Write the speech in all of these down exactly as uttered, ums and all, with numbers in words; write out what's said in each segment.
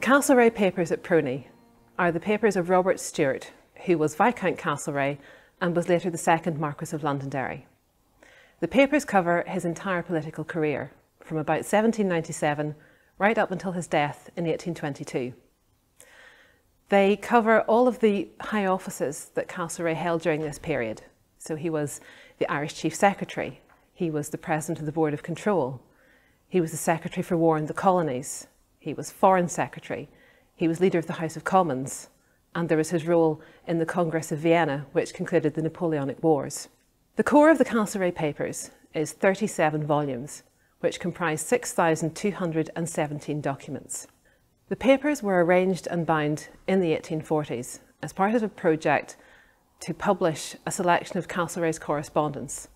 The Castlereagh papers at Prony are the papers of Robert Stewart, who was Viscount Castlereagh and was later the second Marquess of Londonderry. The papers cover his entire political career, from about seventeen ninety-seven right up until his death in eighteen twenty-two. They cover all of the high offices that Castlereagh held during this period. So he was the Irish Chief Secretary, he was the President of the Board of Control, he was the Secretary for War and the Colonies, he was Foreign Secretary, he was Leader of the House of Commons, and there was his role in the Congress of Vienna, which concluded the Napoleonic Wars. The core of the Castlereagh papers is thirty-seven volumes, which comprise six thousand two hundred seventeen documents. The papers were arranged and bound in the eighteen forties as part of a project to publish a selection of Castlereagh's correspondence,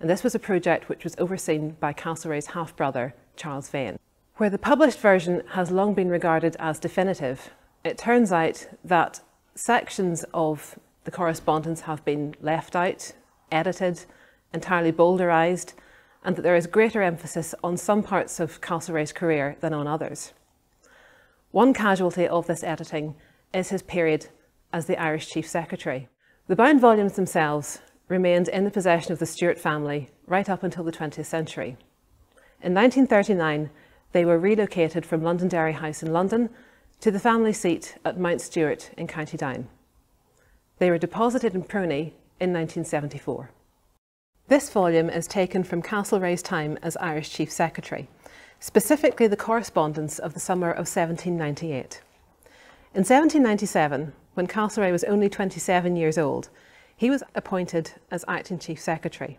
and this was a project which was overseen by Castlereagh's half-brother, Charles Vane. Where the published version has long been regarded as definitive, it turns out that sections of the correspondence have been left out, edited, entirely bolderised, and that there is greater emphasis on some parts of Castlereagh's career than on others. One casualty of this editing is his period as the Irish Chief Secretary. The bound volumes themselves remained in the possession of the Stewart family right up until the twentieth century. In nineteen thirty-nine, they were relocated from Londonderry House in London to the family seat at Mount Stewart in County Down. They were deposited in Prony in nineteen seventy-four. This volume is taken from Castlereagh's time as Irish Chief Secretary, specifically the correspondence of the summer of seventeen ninety-eight. In seventeen ninety-seven, when Castlereagh was only twenty-seven years old, he was appointed as Acting Chief Secretary.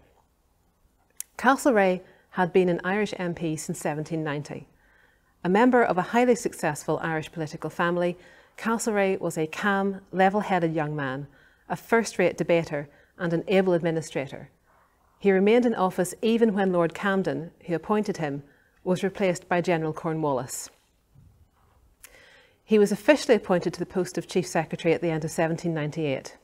Castlereagh had been an Irish M P since seventeen ninety. A member of a highly successful Irish political family, Castlereagh was a calm, level-headed young man, a first-rate debater and an able administrator. He remained in office even when Lord Camden, who appointed him, was replaced by General Cornwallis. He was officially appointed to the post of Chief Secretary at the end of seventeen ninety-eight.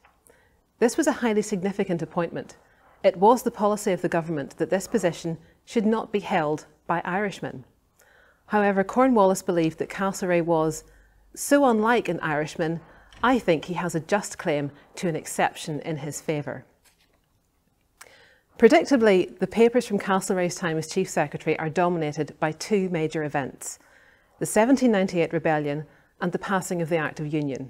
This was a highly significant appointment. It was the policy of the government that this position should not be held by Irishmen. However, Cornwallis believed that Castlereagh was so unlike an Irishman, I think he has a just claim to an exception in his favour. Predictably, the papers from Castlereagh's time as Chief Secretary are dominated by two major events, the seventeen ninety-eight rebellion and the passing of the Act of Union.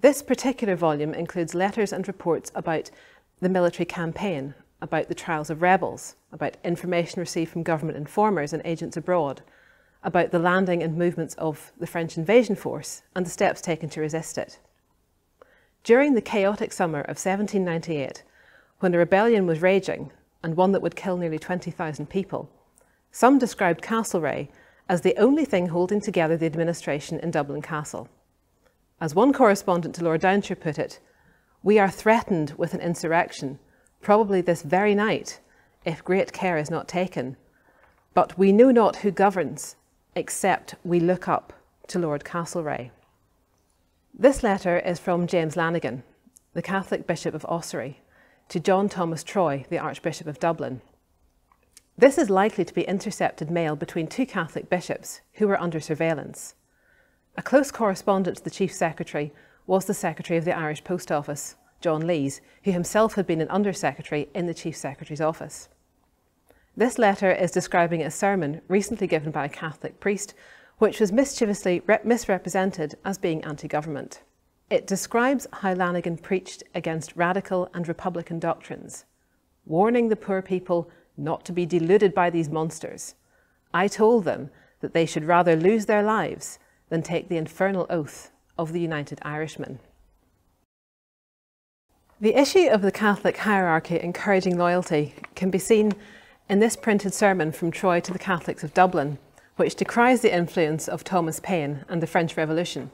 This particular volume includes letters and reports about the military campaign, about the trials of rebels, about information received from government informers and agents abroad, about the landing and movements of the French invasion force and the steps taken to resist it. During the chaotic summer of seventeen ninety-eight, when a rebellion was raging, and one that would kill nearly twenty thousand people, some described Castlereagh as the only thing holding together the administration in Dublin Castle. As one correspondent to Lord Downshire put it, "We are threatened with an insurrection, probably this very night, if great care is not taken. But we know not who governs, except we look up to Lord Castlereagh." This letter is from James Lanigan, the Catholic Bishop of Ossory, to John Thomas Troy, the Archbishop of Dublin. This is likely to be intercepted mail between two Catholic bishops who were under surveillance. A close correspondent to the Chief Secretary was the Secretary of the Irish Post Office, John Lees, who himself had been an Under-Secretary in the Chief Secretary's office. This letter is describing a sermon recently given by a Catholic priest, which was mischievously misrepresented as being anti-government. It describes how Lanigan preached against radical and republican doctrines, warning the poor people not to be deluded by these monsters. "I told them that they should rather lose their lives than take the infernal oath of the United Irishmen." The issue of the Catholic hierarchy encouraging loyalty can be seen in this printed sermon from Troy to the Catholics of Dublin, which decries the influence of Thomas Paine and the French Revolution.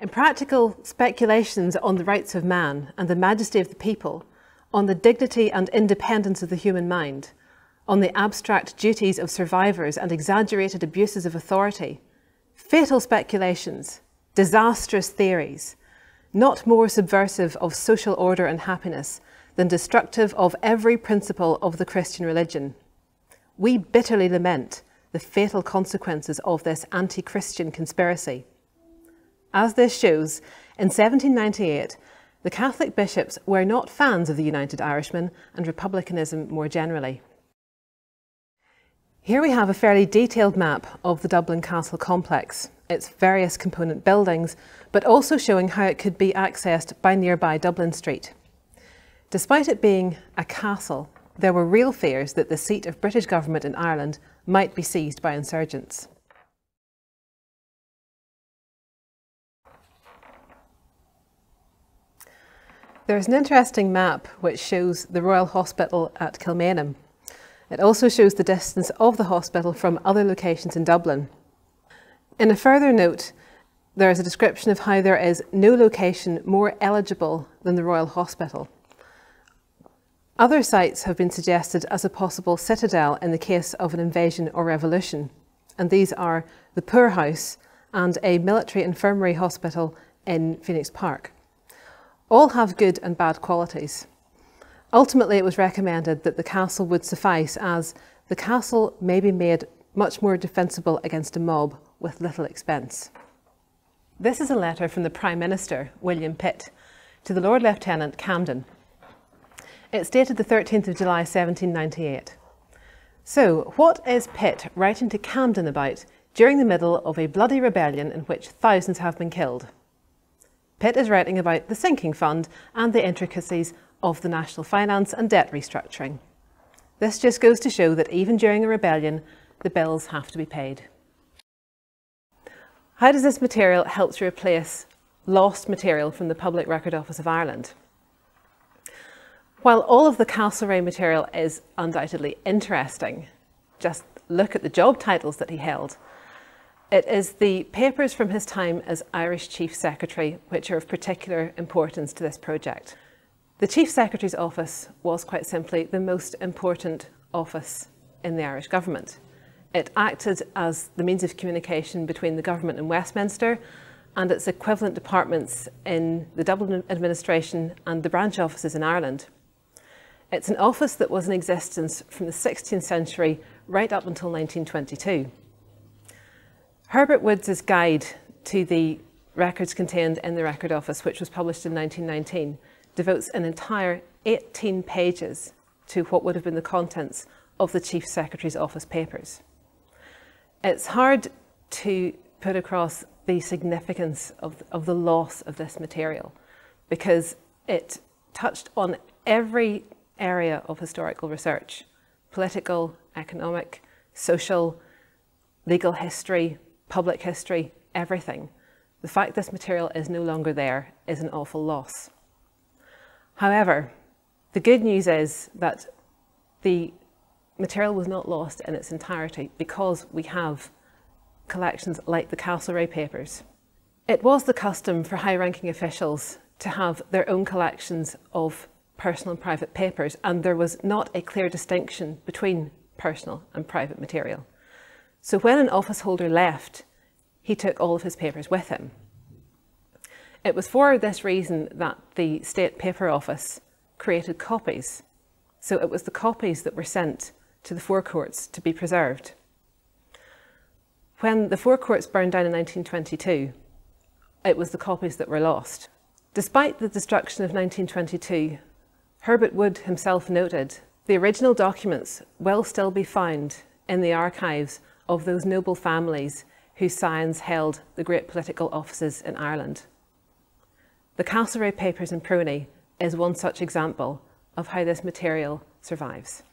In practical speculations on the rights of man and the majesty of the people, on the dignity and independence of the human mind, on the abstract duties of survivors and exaggerated abuses of authority, fatal speculations, disastrous theories, not more subversive of social order and happiness than destructive of every principle of the Christian religion. We bitterly lament the fatal consequences of this anti-Christian conspiracy. As this shows, in seventeen ninety-eight, the Catholic bishops were not fans of the United Irishmen and republicanism more generally. Here we have a fairly detailed map of the Dublin Castle complex, its various component buildings, but also showing how it could be accessed by nearby Dublin Street. Despite it being a castle, there were real fears that the seat of British government in Ireland might be seized by insurgents. There is an interesting map which shows the Royal Hospital at Kilmainham. It also shows the distance of the hospital from other locations in Dublin. In a further note, there is a description of how there is no location more eligible than the Royal Hospital. Other sites have been suggested as a possible citadel in the case of an invasion or revolution, and these are the Poor House and a military infirmary hospital in Phoenix Park. All have good and bad qualities. Ultimately, it was recommended that the castle would suffice, as the castle may be made much more defensible against a mob with little expense. This is a letter from the Prime Minister, William Pitt, to the Lord Lieutenant Camden. It's dated the thirteenth of July seventeen ninety-eight. So, what is Pitt writing to Camden about during the middle of a bloody rebellion in which thousands have been killed? Pitt is writing about the sinking fund and the intricacies of the national finance and debt restructuring. This just goes to show that even during a rebellion, the bills have to be paid. How does this material help to replace lost material from the Public Record Office of Ireland? While all of the Castlereagh material is undoubtedly interesting, just look at the job titles that he held. It is the papers from his time as Irish Chief Secretary which are of particular importance to this project. The Chief Secretary's office was quite simply the most important office in the Irish government. It acted as the means of communication between the government and Westminster and its equivalent departments in the Dublin administration and the branch offices in Ireland. It's an office that was in existence from the sixteenth century right up until nineteen twenty-two. Herbert Woods's guide to the records contained in the Record Office, which was published in nineteen nineteen, devotes an entire eighteen pages to what would have been the contents of the Chief Secretary's office papers. It's hard to put across the significance of, of the loss of this material, because it touched on every area of historical research: political, economic, social, legal history, public history, everything. The fact this material is no longer there is an awful loss. However, the good news is that the material was not lost in its entirety, because we have collections like the Castlereagh papers. It was the custom for high-ranking officials to have their own collections of personal and private papers, and there was not a clear distinction between personal and private material. So when an office holder left, he took all of his papers with him. It was for this reason that the State Paper Office created copies. So it was the copies that were sent to the Four Courts to be preserved. When the Four Courts burned down in nineteen twenty-two, it was the copies that were lost. Despite the destruction of nineteen twenty-two, Herbert Wood himself noted, "The original documents will still be found in the archives of those noble families whose scions held the great political offices in Ireland." The Castlereagh papers in PRONI is one such example of how this material survives.